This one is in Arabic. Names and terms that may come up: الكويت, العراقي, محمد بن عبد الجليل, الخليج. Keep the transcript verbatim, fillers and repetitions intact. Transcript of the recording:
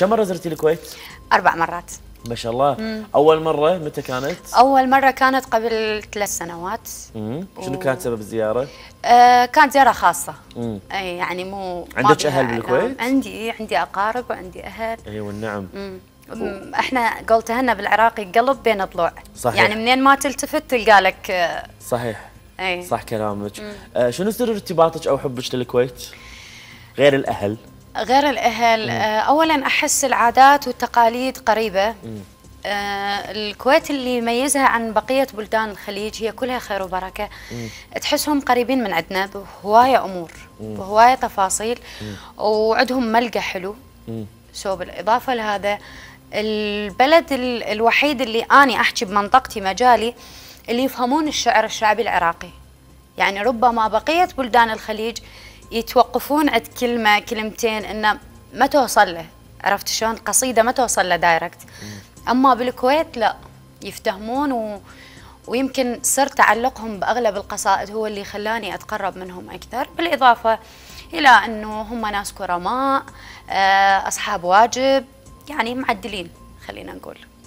كم مرة زرتي الكويت؟ أربع مرات. ما شاء الله. مم. أول مرة متى كانت؟ أول مرة كانت قبل ثلاث سنوات. مم. شنو و... كانت سبب الزيارة؟ آه كانت زيارة خاصة. مم. أي يعني مو عندك أهل بالكويت؟ عندي عندي أقارب وعندي أهل. أي أيوة والنعم. مم. مم. احنا قول تهنا بالعراقي قلب بين ضلوع. صحيح. يعني منين ما تلتفت تلقى لك. آه صحيح. أي. صح كلامك. آه شنو سر ارتباطك أو حبك للكويت؟ غير الأهل. غير الأهل، أولاً أحس العادات والتقاليد قريبة. أه الكويت اللي يميزها عن بقية بلدان الخليج هي كلها خير وبركة. مم. تحسهم قريبين من عندنا بهواية أمور، مم. بهواية تفاصيل، مم. وعندهم ملقى حلو. سو بالإضافة لهذا البلد الوحيد اللي أنا أحكي بمنطقتي مجالي اللي يفهمون الشعر الشعبي العراقي. يعني ربما بقية بلدان الخليج يتوقفون عند كلمة كلمتين إنه ما توصل له، عرفت شلون؟ قصيدة ما توصل له دايركت. أما بالكويت لا، يفتهمون و... ويمكن سر تعلقهم بأغلب القصائد هو اللي خلاني أتقرب منهم أكثر، بالإضافة إلى أنه هم ناس كرماء، أصحاب واجب، يعني معدلين خلينا نقول.